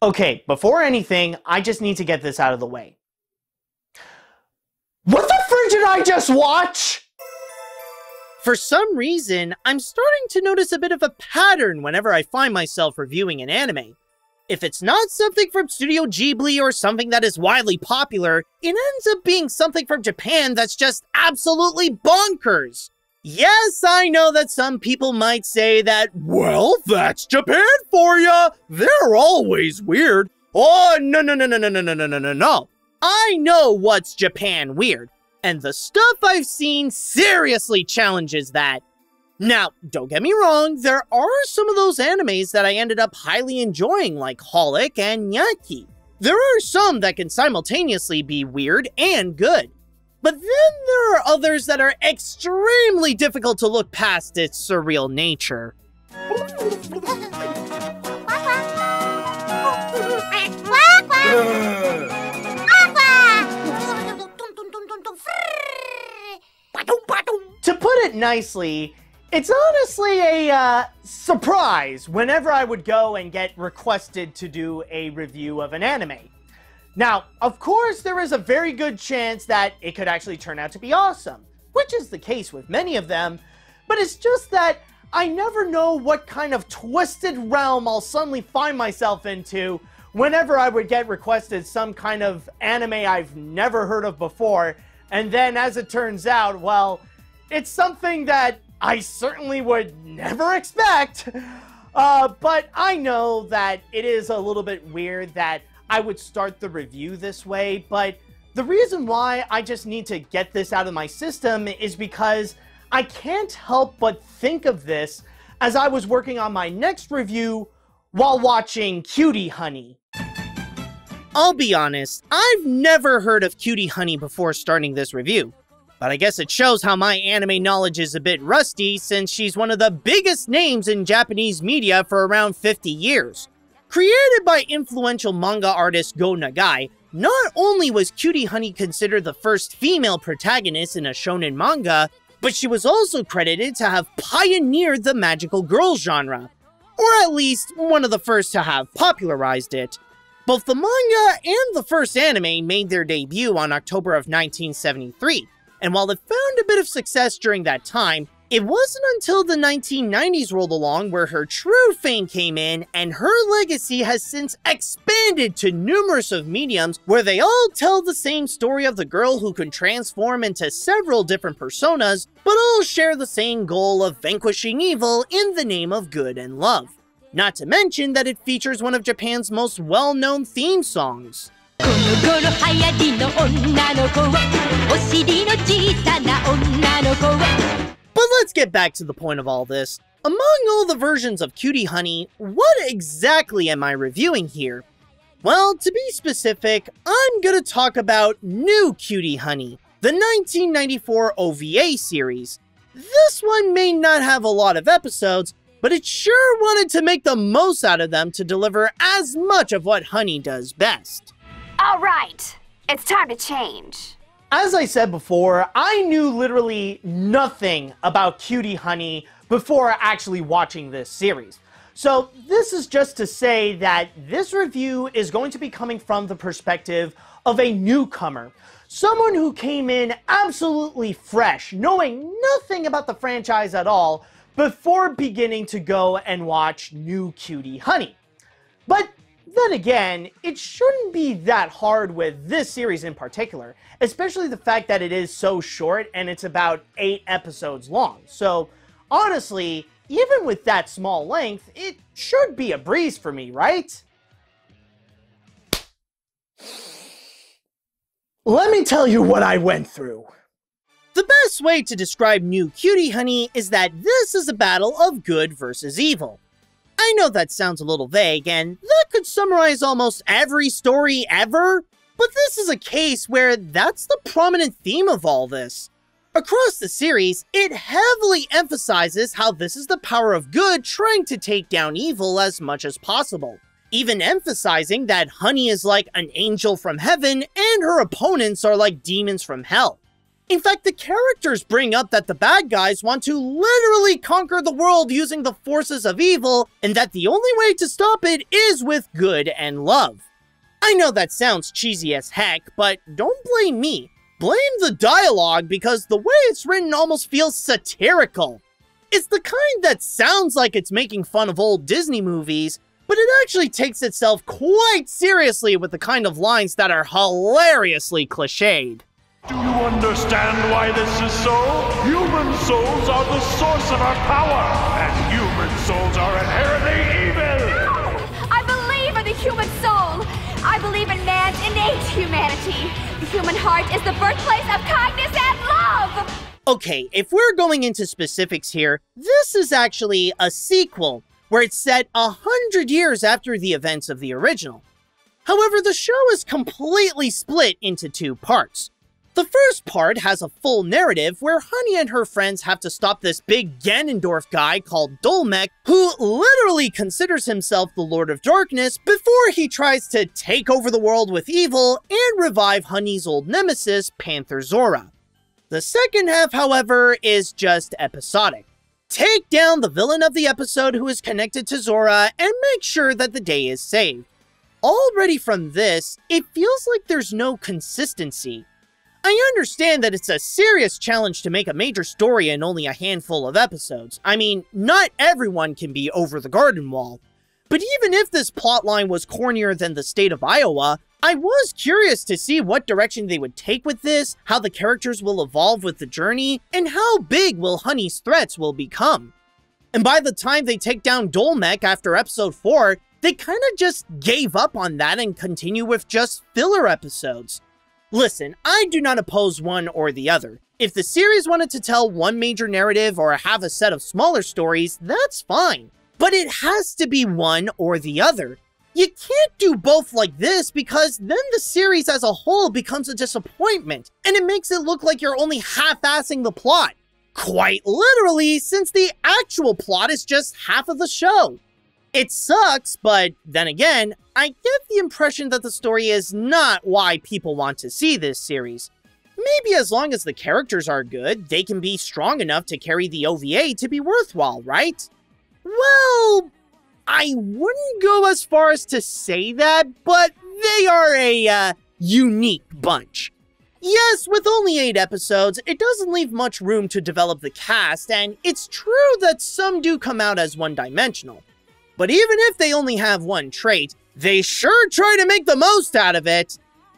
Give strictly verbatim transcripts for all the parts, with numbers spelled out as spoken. Okay, before anything, I just need to get this out of the way. What the frig did I just watch? For some reason, I'm starting to notice a bit of a pattern whenever I find myself reviewing an anime. If it's not something from Studio Ghibli or something that is widely popular, it ends up being something from Japan that's just absolutely bonkers. Yes, I know that some people might say that, well, that's Japan for ya! They're always weird. Oh, no, no, no, no, no, no, no, no, no, no. I know what's Japan weird, and the stuff I've seen seriously challenges that. Now, don't get me wrong, there are some of those animes that I ended up highly enjoying, like HOLiC and Nyaki. There are some that can simultaneously be weird and good. But then there are others that are extremely difficult to look past its surreal nature. To put it nicely, it's honestly a uh, surprise whenever I would go and get requested to do a review of an anime. Now, of course, there is a very good chance that it could actually turn out to be awesome, which is the case with many of them, but it's just that I never know what kind of twisted realm I'll suddenly find myself into whenever I would get requested some kind of anime I've never heard of before, and then as it turns out, well, it's something that I certainly would never expect, uh, but I know that it is a little bit weird that I would start the review this way, but the reason why I just need to get this out of my system is because I can't help but think of this as I was working on my next review while watching Cutie Honey. I'll be honest, I've never heard of Cutie Honey before starting this review, but I guess it shows how my anime knowledge is a bit rusty since she's one of the biggest names in Japanese media for around fifty years. Created by influential manga artist Go Nagai, not only was Cutie Honey considered the first female protagonist in a shonen manga, but she was also credited to have pioneered the magical girl genre, or at least one of the first to have popularized it. Both the manga and the first anime made their debut on October of nineteen seventy-three, and while it found a bit of success during that time, it wasn't until the nineteen nineties rolled along where her true fame came in, and her legacy has since expanded to numerous of mediums where they all tell the same story of the girl who can transform into several different personas, but all share the same goal of vanquishing evil in the name of good and love. Not to mention that it features one of Japan's most well-known theme songs. But let's get back to the point of all this. Among all the versions of Cutie Honey, what exactly am I reviewing here? Well, to be specific, I'm gonna talk about New Cutie Honey, the nineteen ninety-four O V A series. This one may not have a lot of episodes, but it sure wanted to make the most out of them to deliver as much of what Honey does best. All right, it's time to change. As I said before, I knew literally nothing about Cutie Honey before actually watching this series. So this is just to say that this review is going to be coming from the perspective of a newcomer. Someone who came in absolutely fresh, knowing nothing about the franchise at all, before beginning to go and watch New Cutie Honey. But then again, it shouldn't be that hard with this series in particular, especially the fact that it is so short and it's about eight episodes long. So honestly, even with that small length, it should be a breeze for me, right? Let me tell you what I went through. The best way to describe New Cutie Honey is that this is a battle of good versus evil. I know that sounds a little vague, and that could summarize almost every story ever, but this is a case where that's the prominent theme of all this. Across the series, it heavily emphasizes how this is the power of good trying to take down evil as much as possible, even emphasizing that Honey is like an angel from heaven and her opponents are like demons from hell. In fact, the characters bring up that the bad guys want to literally conquer the world using the forces of evil, and that the only way to stop it is with good and love. I know that sounds cheesy as heck, but don't blame me. Blame the dialogue, because the way it's written almost feels satirical. It's the kind that sounds like it's making fun of old Disney movies, but it actually takes itself quite seriously with the kind of lines that are hilariously cliched. Do you understand why this is so? Human souls are the source of our power, and human souls are inherently evil! No! I believe in the human soul! I believe in man's innate humanity! The human heart is the birthplace of kindness and love! Okay, if we're going into specifics here, this is actually a sequel, where it's set a hundred years after the events of the original. However, the show is completely split into two parts. The first part has a full narrative where Honey and her friends have to stop this big Ganondorf guy called Dolmeck, who literally considers himself the Lord of Darkness before he tries to take over the world with evil and revive Honey's old nemesis, Panther Zora. The second half, however, is just episodic. Take down the villain of the episode who is connected to Zora and make sure that the day is saved. Already from this, it feels like there's no consistency. I understand that it's a serious challenge to make a major story in only a handful of episodes. I mean, not everyone can be Over the Garden Wall. But even if this plotline was cornier than the state of Iowa, I was curious to see what direction they would take with this, how the characters will evolve with the journey, and how big will Honey's threats will become. And by the time they take down Dolmeck after episode four, they kinda just gave up on that and continue with just filler episodes. Listen, I do not oppose one or the other. If the series wanted to tell one major narrative or have a set of smaller stories, that's fine. But it has to be one or the other. You can't do both like this, because then the series as a whole becomes a disappointment, and it makes it look like you're only half-assing the plot. Quite literally, since the actual plot is just half of the show. It sucks, but then again, I get the impression that the story is not why people want to see this series. Maybe as long as the characters are good, they can be strong enough to carry the O V A to be worthwhile, right? Well, I wouldn't go as far as to say that, but they are a uh, unique bunch. Yes, with only eight episodes, it doesn't leave much room to develop the cast, and it's true that some do come out as one-dimensional. But even if they only have one trait, they sure try to make the most out of it.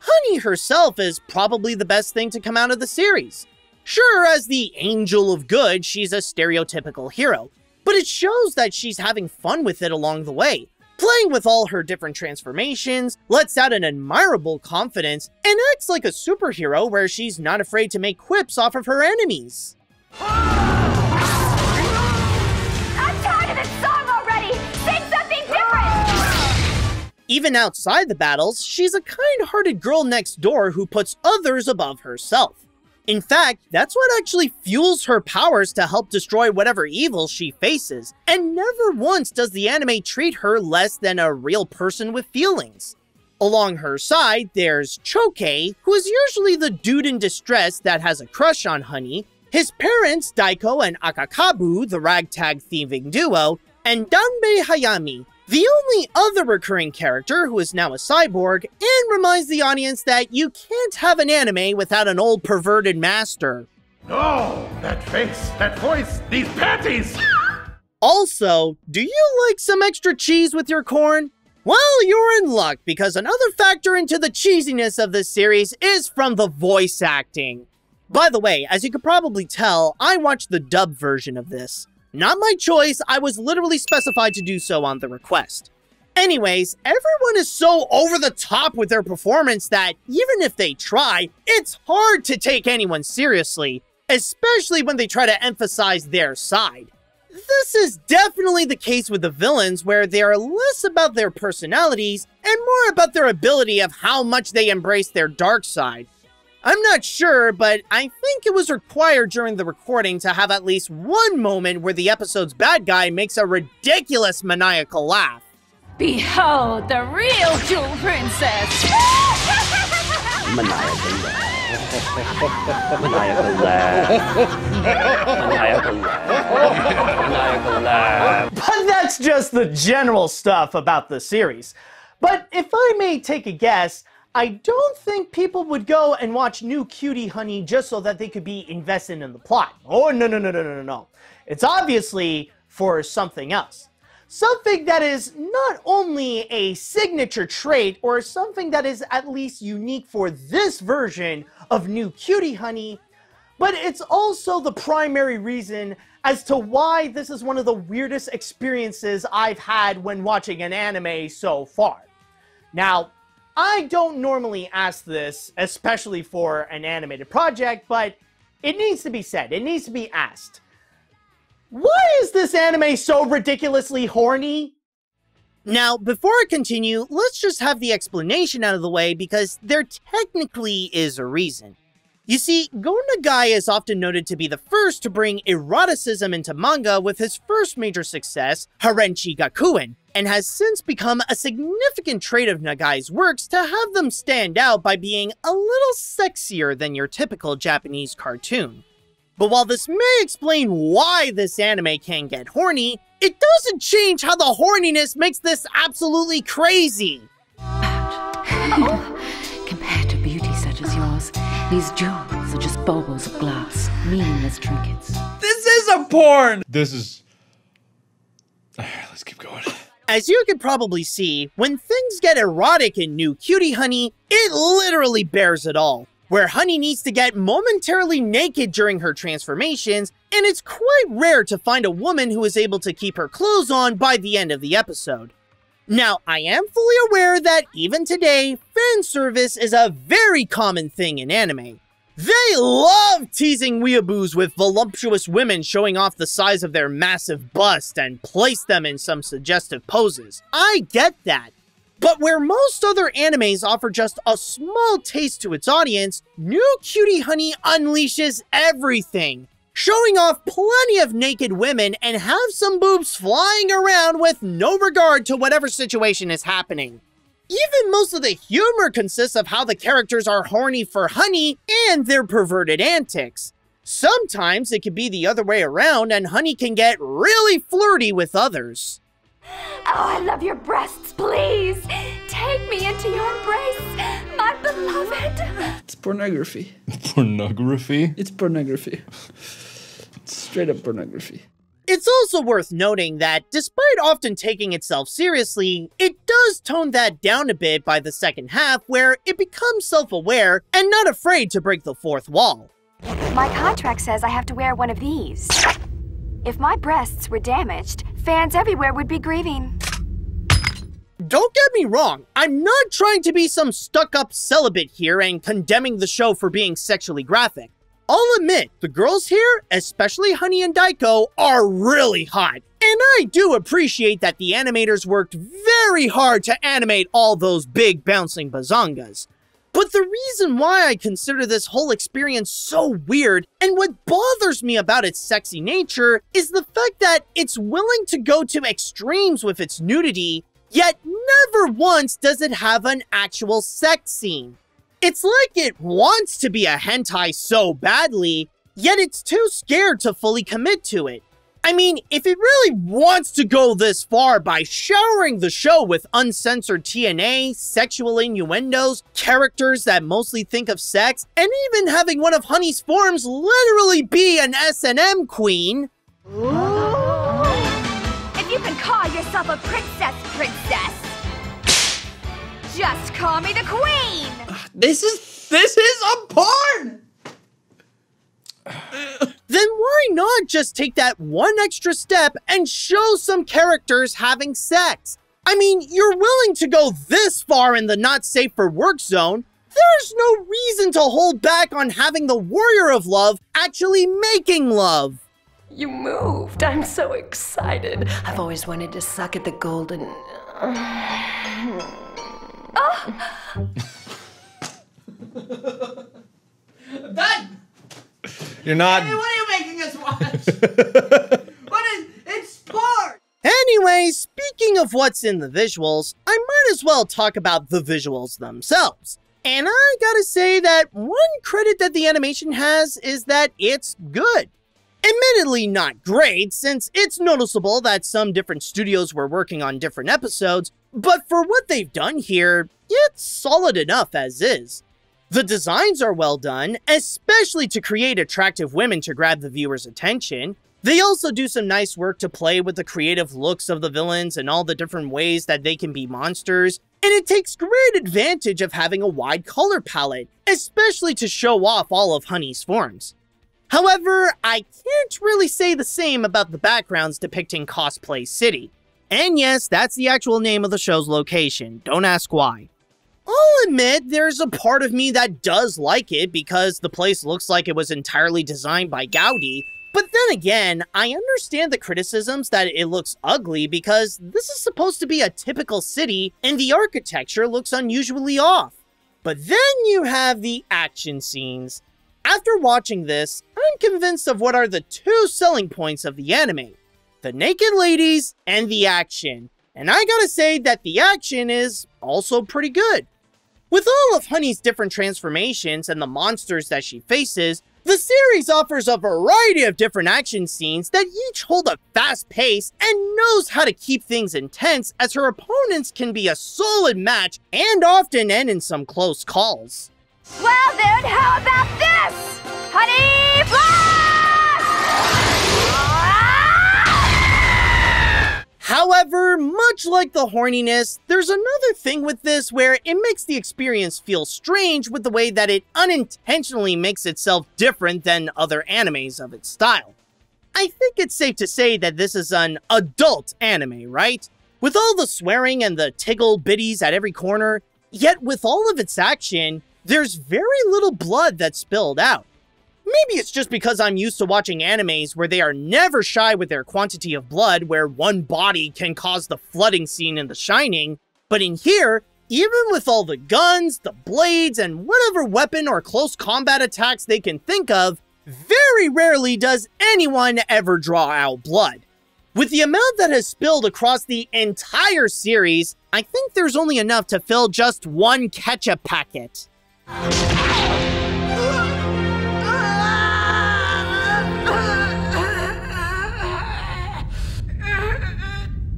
Honey herself is probably the best thing to come out of the series. Sure, as the angel of good, she's a stereotypical hero, but it shows that she's having fun with it along the way. Playing with all her different transformations, lets out an admirable confidence, and acts like a superhero where she's not afraid to make quips off of her enemies. Even outside the battles, she's a kind-hearted girl next door who puts others above herself. In fact, that's what actually fuels her powers to help destroy whatever evil she faces, and never once does the anime treat her less than a real person with feelings. Along her side, there's Chokei, who is usually the dude in distress that has a crush on Honey, his parents, Daiko and Akakabu, the ragtag thieving duo, and Danbei Hayami, the only other recurring character who is now a cyborg and reminds the audience that you can't have an anime without an old perverted master. No! That face, that voice, these panties! Also, do you like some extra cheese with your corn? Well, you're in luck, because another factor into the cheesiness of this series is from the voice acting. By the way, as you could probably tell, I watched the dub version of this. Not my choice, I was literally specified to do so on the request. Anyways, everyone is so over the top with their performance that, even if they try, it's hard to take anyone seriously, especially when they try to emphasize their side. This is definitely the case with the villains, where they are less about their personalities and more about their ability of how much they embrace their dark side. I'm not sure, but I think it was required during the recording to have at least one moment where the episode's bad guy makes a ridiculous maniacal laugh. Behold the real jewel princess! Maniacal laugh. Maniacal laugh. Maniacal laugh. Maniacal laugh. But that's just the general stuff about the series. But if I may take a guess, I don't think people would go and watch New Cutie Honey just so that they could be invested in the plot. Oh, no, no, no, no, no, no. It's obviously for something else. Something that is not only a signature trait or something that is at least unique for this version of New Cutie Honey, but it's also the primary reason as to why this is one of the weirdest experiences I've had when watching an anime so far. Now, I don't normally ask this, especially for an animated project, but it needs to be said, it needs to be asked. Why is this anime so ridiculously horny? Now, before I continue, let's just have the explanation out of the way because there technically is a reason. You see, Go Nagai is often noted to be the first to bring eroticism into manga with his first major success, Harenchi Gakuen, and has since become a significant trait of Nagai's works to have them stand out by being a little sexier than your typical Japanese cartoon. But while this may explain why this anime can get horny, it doesn't change how the horniness makes this absolutely crazy. Compared to beauty such as yours, these jewels are just baubles of glass, meaningless trinkets. This is a porn! This is... Let's keep going. As you can probably see, when things get erotic in New Cutie Honey, it literally bears it all, where Honey needs to get momentarily naked during her transformations, and it's quite rare to find a woman who is able to keep her clothes on by the end of the episode. Now, I am fully aware that even today, fan service is a very common thing in anime. They love teasing weeaboos with voluptuous women showing off the size of their massive bust and place them in some suggestive poses. I get that. But where most other animes offer just a small taste to its audience, New Cutie Honey unleashes everything, showing off plenty of naked women and have some boobs flying around with no regard to whatever situation is happening. Even most of the humor consists of how the characters are horny for Honey and their perverted antics. Sometimes it could be the other way around and Honey can get really flirty with others. Oh, I love your breasts, please! Take me into your embrace, my beloved! It's pornography. Pornography? It's pornography. It's straight up pornography. It's also worth noting that, despite often taking itself seriously, it does tone that down a bit by the second half where it becomes self-aware and not afraid to break the fourth wall. My contract says I have to wear one of these. If my breasts were damaged, fans everywhere would be grieving. Don't get me wrong, I'm not trying to be some stuck-up celibate here and condemning the show for being sexually graphic. I'll admit, the girls here, especially Honey and Daiko, are really hot. And I do appreciate that the animators worked very hard to animate all those big bouncing bazongas. But the reason why I consider this whole experience so weird, and what bothers me about its sexy nature, is the fact that it's willing to go to extremes with its nudity, yet never once does it have an actual sex scene. It's like it wants to be a hentai so badly, yet it's too scared to fully commit to it. I mean, if it really wants to go this far by showering the show with uncensored T N A, sexual innuendos, characters that mostly think of sex, and even having one of Honey's forms literally be an S and M queen... Ooh. If you can call yourself a princess, princess... just call me the queen! This is- this is a porn! Then why not just take that one extra step and show some characters having sex? I mean, you're willing to go this far in the not safe for work zone. There's no reason to hold back on having the warrior of love actually making love. You moved. I'm so excited. I've always wanted to suck at the golden... Oh. That you're not. Hey, what are you making us watch? What is? It's porn. Anyway, speaking of what's in the visuals, I might as well talk about the visuals themselves. And I gotta say that one credit that the animation has is that it's good. Admittedly not great, since it's noticeable that some different studios were working on different episodes, but for what they've done here, it's solid enough as is. The designs are well done, especially to create attractive women to grab the viewer's attention. They also do some nice work to play with the creative looks of the villains and all the different ways that they can be monsters, and it takes great advantage of having a wide color palette, especially to show off all of Honey's forms. However, I can't really say the same about the backgrounds depicting Cosplay City. And yes, that's the actual name of the show's location, don't ask why. I'll admit, there's a part of me that does like it because the place looks like it was entirely designed by Gaudi, but then again, I understand the criticisms that it looks ugly because this is supposed to be a typical city and the architecture looks unusually off. But then you have the action scenes. After watching this, I'm convinced of what are the two selling points of the anime, the naked ladies and the action, and I gotta say that the action is also pretty good. With all of Honey's different transformations and the monsters that she faces, the series offers a variety of different action scenes that each hold a fast pace and knows how to keep things intense, as her opponents can be a solid match and often end in some close calls. Well then, how about this? Honey Blast! However, much like the horniness, there's another thing with this where it makes the experience feel strange with the way that it unintentionally makes itself different than other animes of its style. I think it's safe to say that this is an adult anime, right? With all the swearing and the tiggle bitties at every corner, yet with all of its action, there's very little blood that's spilled out. Maybe it's just because I'm used to watching animes where they are never shy with their quantity of blood, where one body can cause the flooding scene in The Shining, but in here, even with all the guns, the blades, and whatever weapon or close combat attacks they can think of, very rarely does anyone ever draw out blood. With the amount that has spilled across the entire series, I think there's only enough to fill just one ketchup packet.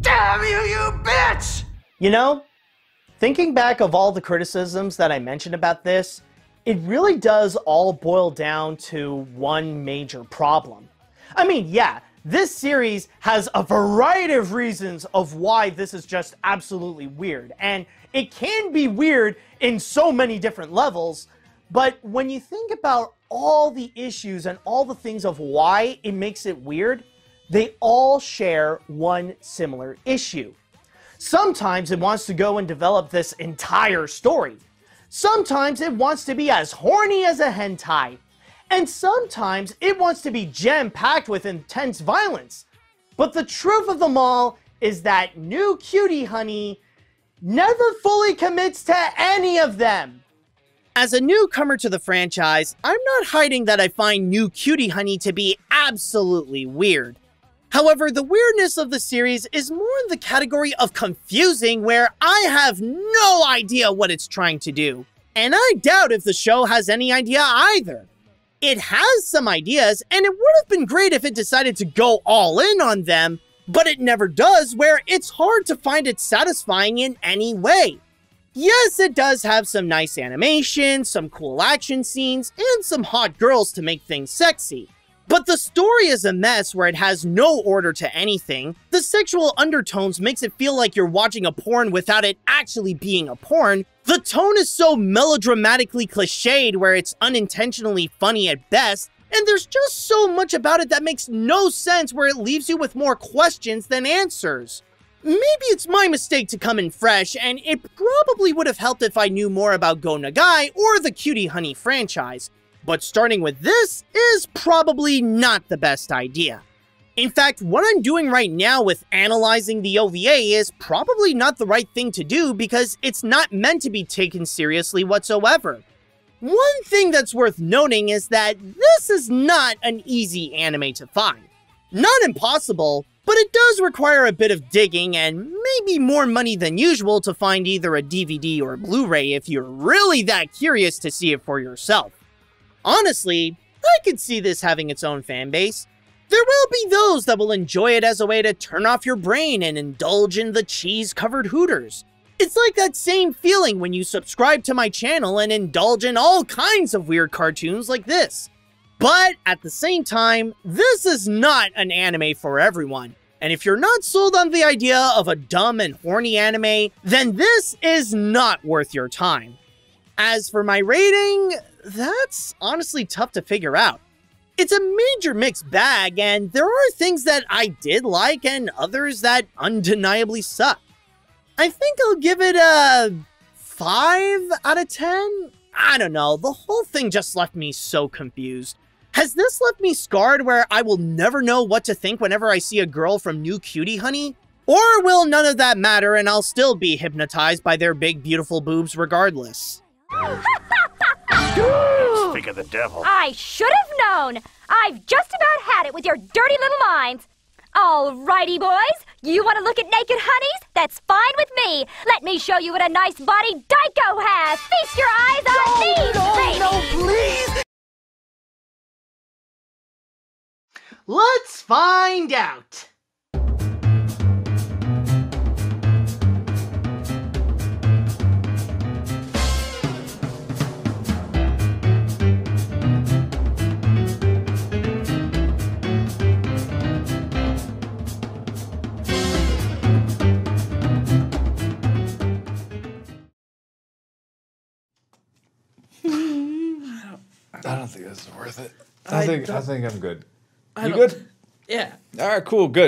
Damn you, you bitch! You know, thinking back of all the criticisms that I mentioned about this, it really does all boil down to one major problem. I mean, yeah, this series has a variety of reasons of why this is just absolutely weird, and it can be weird in so many different levels, but when you think about all the issues and all the things of why it makes it weird, they all share one similar issue. Sometimes it wants to go and develop this entire story. Sometimes it wants to be as horny as a hentai. And sometimes it wants to be jam-packed with intense violence. But the truth of them all is that New Cutie Honey never fully commits to any of them. As a newcomer to the franchise, I'm not hiding that I find New Cutie Honey to be absolutely weird. However, the weirdness of the series is more in the category of confusing, where I have no idea what it's trying to do. And I doubt if the show has any idea either. It has some ideas, and it would have been great if it decided to go all in on them, but it never does, where it's hard to find it satisfying in any way. Yes, it does have some nice animation, some cool action scenes, and some hot girls to make things sexy. But the story is a mess where it has no order to anything. The sexual undertones makes it feel like you're watching a porn without it actually being a porn. The tone is so melodramatically cliched where it's unintentionally funny at best, and there's just so much about it that makes no sense, where it leaves you with more questions than answers. Maybe it's my mistake to come in fresh, and it probably would have helped if I knew more about Go Nagai or the Cutie Honey franchise, but starting with this is probably not the best idea. In fact, what I'm doing right now with analyzing the O V A is probably not the right thing to do because it's not meant to be taken seriously whatsoever. One thing that's worth noting is that this is not an easy anime to find. Not impossible, But it does require a bit of digging and maybe more money than usual to find either a D V D or Blu-ray if you're really that curious to see it for yourself. Honestly, I could see this having its own fanbase. There will be those that will enjoy it as a way to turn off your brain and indulge in the cheese-covered hooters. It's like that same feeling when you subscribe to my channel and indulge in all kinds of weird cartoons like this. But at the same time, this is not an anime for everyone. And if you're not sold on the idea of a dumb and horny anime, then this is not worth your time. As for my rating, that's honestly tough to figure out. It's a major mixed bag, and there are things that I did like and others that undeniably suck. I think I'll give it a five out of ten? I don't know, the whole thing just left me so confused. Has this left me scarred where I will never know what to think whenever I see a girl from New Cutie Honey? Or will none of that matter and I'll still be hypnotized by their big beautiful boobs regardless? Speak of the devil. I should have known! I've just about had it with your dirty little minds! Alrighty boys, you want to look at naked honeys? That's fine with me! Let me show you what a nice body Daiko has! Feast your eyes on these, baby! No, no, please! Let's find out. I don't, I don't, I don't think this is worth it. I, I think I think I'm good. You good? Yeah. All right, cool, good.